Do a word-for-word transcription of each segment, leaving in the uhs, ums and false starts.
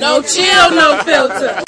No chill, no filter.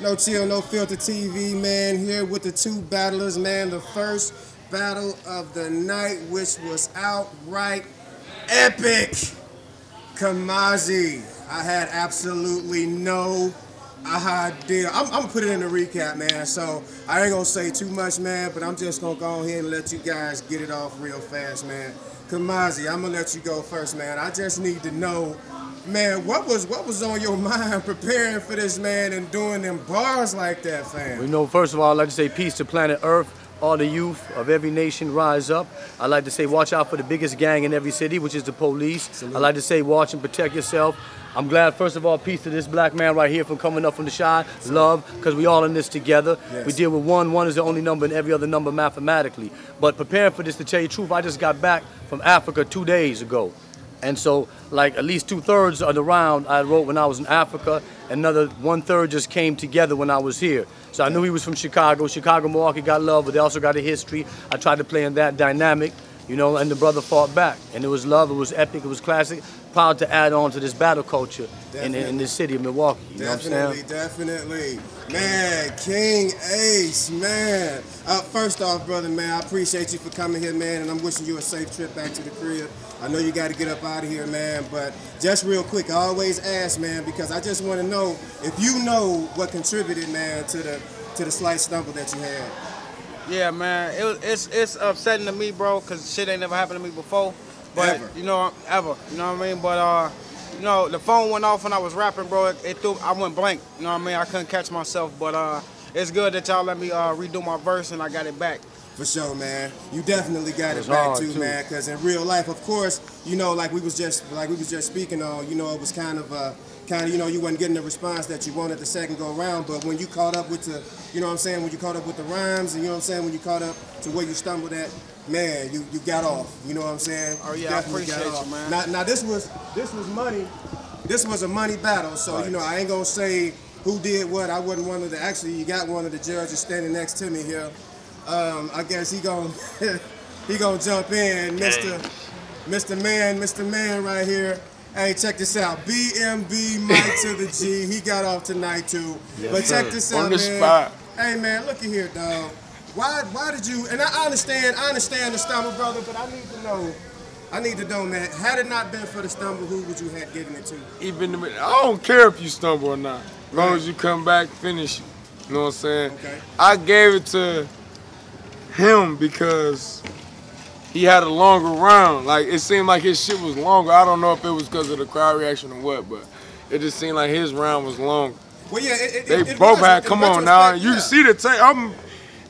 No Chill No Filter T V, man, here with the two battlers, man. The first battle of the night, which was outright epic. Kamazi, I had absolutely no idea. I'm, I'm going to put it in the recap, man, so I ain't going to say too much, man, but I'm just going to go ahead and let you guys get it off real fast, man. Kamazi, I'm going to let you go first, man. I just need to know, man, what was what was on your mind preparing for this, man, and doing them bars like that, fam? Well, you know, first of all, I'd like to say peace to planet Earth. All the youth of every nation rise up. I'd like to say watch out for the biggest gang in every city, which is the police. Salute. I'd like to say watch and protect yourself. I'm glad, first of all, peace to this black man right here from coming up from the shine. Love, because we all in this together. Yes. We deal with one. One is the only number and every other number mathematically. But preparing for this, to tell you the truth, I just got back from Africa two days ago. And so, like, at least two-thirds of the round I wrote when I was in Africa. Another one-third just came together when I was here. So I knew he was from Chicago. Chicago, Milwaukee got love, but they also got a history. I tried to play in that dynamic, you know, and the brother fought back. And it was love, it was epic, it was classic. Proud to add on to this battle culture in, in this city of Milwaukee. You definitely, know definitely. Man, King Ace, man. Uh, first off, brother, man, I appreciate you for coming here, man, and I'm wishing you a safe trip back to the crib. I know you got to get up out of here, man, but just real quick, I always ask, man, because I just want to know if you know what contributed, man, to the to the slight stumble that you had. Yeah, man, it was, it's it's upsetting to me, bro, because shit ain't never happened to me before. But ever. you know, ever, you know what I mean? But uh, you know, the phone went off when I was rapping, bro. It, it threw, I went blank. You know what I mean? I couldn't catch myself. But uh, it's good that y'all let me uh redo my verse and I got it back. For sure, man. You definitely got it, it back too, too, man. Because in real life, of course, you know, like we was just like we was just speaking on, you know, it was kind of uh, kind of, you know, you wasn't getting the response that you wanted the second go around. But when you caught up with the, you know what I'm saying? When you caught up with the rhymes, and you know what I'm saying? When you caught up to where you stumbled at. Man, you, you got off. You know what I'm saying? Oh yeah, I appreciate you, man. Now, now this was this was money. This was a money battle. So right. You know, I ain't gonna say who did what. I wasn't one of the. Actually, you got one of the judges standing next to me here. Um, I guess he gonna he gonna jump in, Mister Mister Man, Mister Man right here. Hey, check this out. B M B Mike to the G. He got off tonight too. Yes, but check sir. this out, on the man. Spot. Hey man, look at here, dog. Why, why did you, and I understand, I understand the stumble, brother, but I need to know, I need to know, man, had it not been for the stumble, who would you have given it to? Even, I don't care if you stumble or not, as long as you come back, finish it, you know what I'm saying? Okay. I gave it to him because he had a longer round, like, it seemed like his shit was longer. I don't know if it was because of the crowd reaction or what, but it just seemed like his round was longer. Well, yeah, it, it, they it, it both was, had, come on now, you yeah. see the tape, I'm...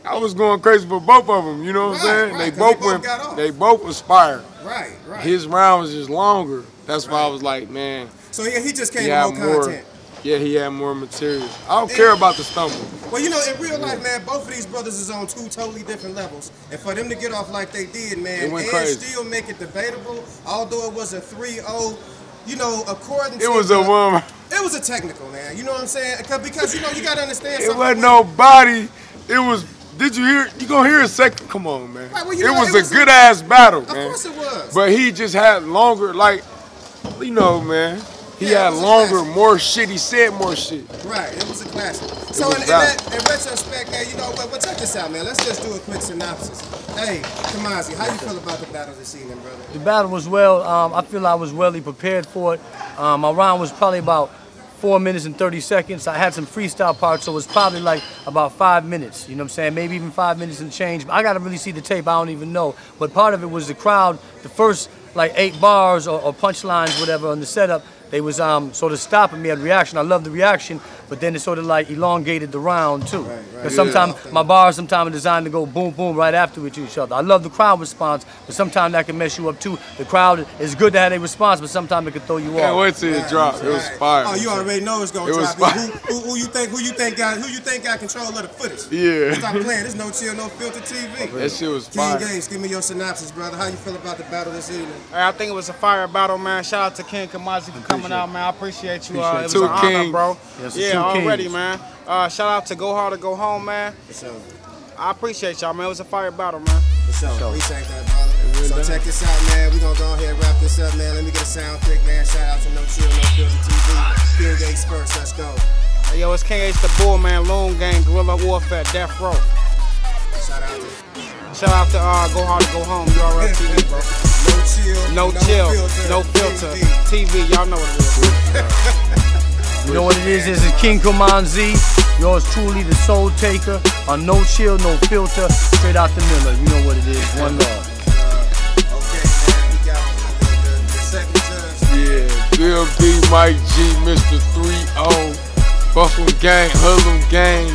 I was going crazy for both of them, you know what right, I'm saying? Right, they, both went, they both went, they both inspired. Right, right. His round was just longer. That's right. why I was like, man. So yeah, he just came with more, more content. Yeah, he had more material. I don't it, care about the stumble. Well, you know, in real yeah. life, man, both of these brothers is on two totally different levels. And for them to get off like they did, man, it went and crazy. still make it debatable, although it was a three oh, you know, according to... It was a woman. It was a technical, man. You know what I'm saying? Because, you know, you got to understand something. It wasn't nobody. It was... Did you hear? You gonna hear a second? Come on, man. Right, well, you know, it was it a was good a, ass battle, man. Of course it was. But he just had longer, like, you know, man. He yeah, had longer, more shit. He said more shit. Right. It was a classic. It so in, in, that, in retrospect, man, you know what? Well, check this out, man. Let's just do a quick synopsis. Hey, Kamazi, how you feel about the battle this evening, brother? The battle was well. Um, I feel I was well prepared for it. Um, my round was probably about four minutes and thirty seconds. I had some freestyle parts, so it was probably like about five minutes, you know what I'm saying? Maybe even five minutes and change. But I gotta really see the tape, I don't even know. But part of it was the crowd, the first like eight bars or, or punchlines, whatever, on the setup, they was um, sort of stopping me at reaction. I love the reaction, but then it sort of like elongated the round too. Because right, right. yeah. sometimes my bars sometimes are designed to go boom, boom right after with each other. I love the crowd response, but sometimes that can mess you up too. The crowd is good to have a response, but sometimes it can throw you off. Can't wait till it drops. It was fire. Oh, you already know it's gonna drop. Who, who, who you think? Who you think got? Who you think got control of the footage? Yeah. Stop playing. There's no chill, no filter T V. That shit was fire. King Ace, give me your synopsis, brother. How you feel about the battle this evening? I think it was a fire battle, man. Shout out to King Kamazi for coming out, man. I appreciate you. Uh, it was an honor, bro. Yes, yeah, already, kings. man. Uh, shout out to Go Hard or Go Home, man. I appreciate y'all, man. It was a fire battle, man. For sure. Appreciate that, brother. So done. Check this out, man. We're going to go ahead and wrap this up, man. Let me get a sound click, man. Shout out to No Chill No Filter T V. King Ace first. Let's go. Hey, yo, it's K H the Bull, man. Loon Gang, Gorilla Warfare, Death Row. Shout out to Shout out to uh, Go Hard or Go Home. You all right, T V, bro? No Chill. No, no Chill. Filter, no Filter. T V. T V. Y'all know what it is. You know what it is, this is King Kamazi, yours truly, the Soul Taker, on No Chill, No Filter, straight out the Miller. You know what it is, one love. Uh, okay, man, we got the, the, the second judge. Yeah, Bill B, Mike G, Mister three O, Buff em gang, Hug em gang,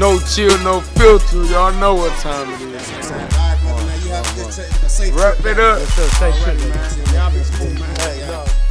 No Chill, No Filter, y'all know what time it is. All right, brother, now you have a good, a safe trip. Wrap it up. Y'all be cool, man.